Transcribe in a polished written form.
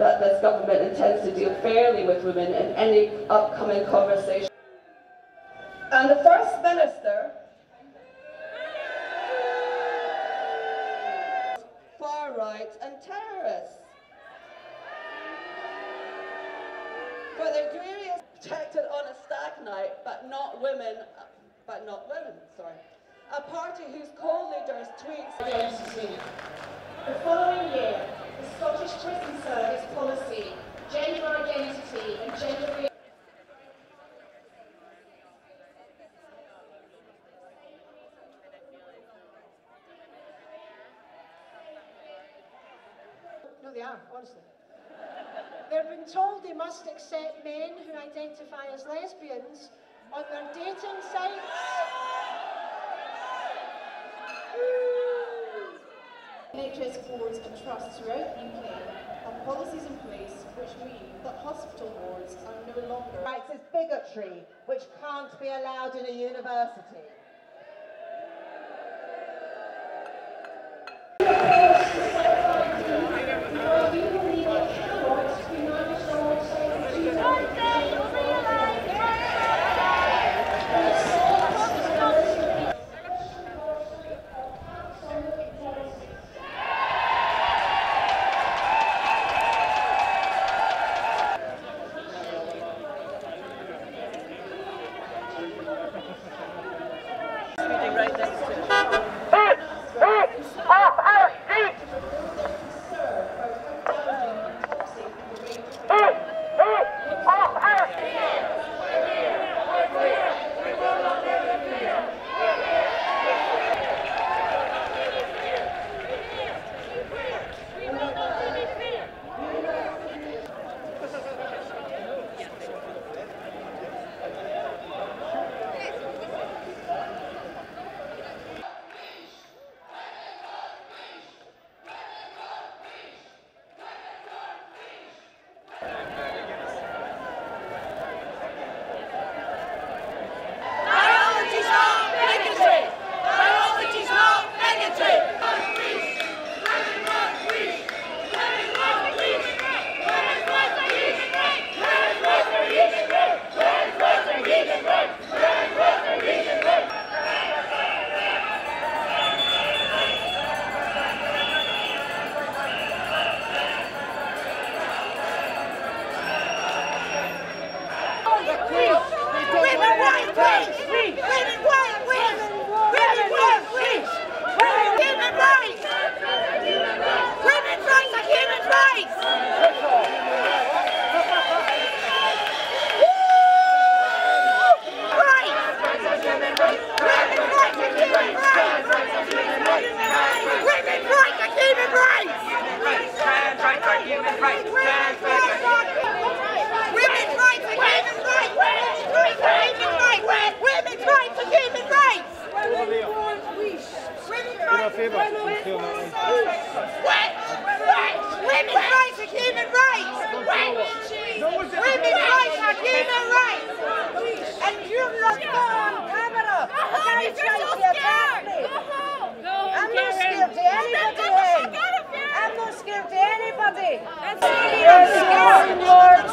That this government intends to deal fairly with women in any upcoming conversation. And the First Minister, far right and terrorists, for their delirious protected on a stag night, but not women. Sorry, a party whose co-leaders tweets. The following year, the Scottish Prison Service policy, gender identity and gender... No, they are, honestly. They've been told they must accept men who identify as lesbians on their dating sites. NHS boards and trusts throughout the UK have policies in place which mean that hospital wards are no longer... Rights is bigotry, which can't be allowed in a university. Human rights! Women rights are human rights. And you look on camera. And it's like you're scared. I'm not scared to anybody. I'm not scared to anybody. I'm scared.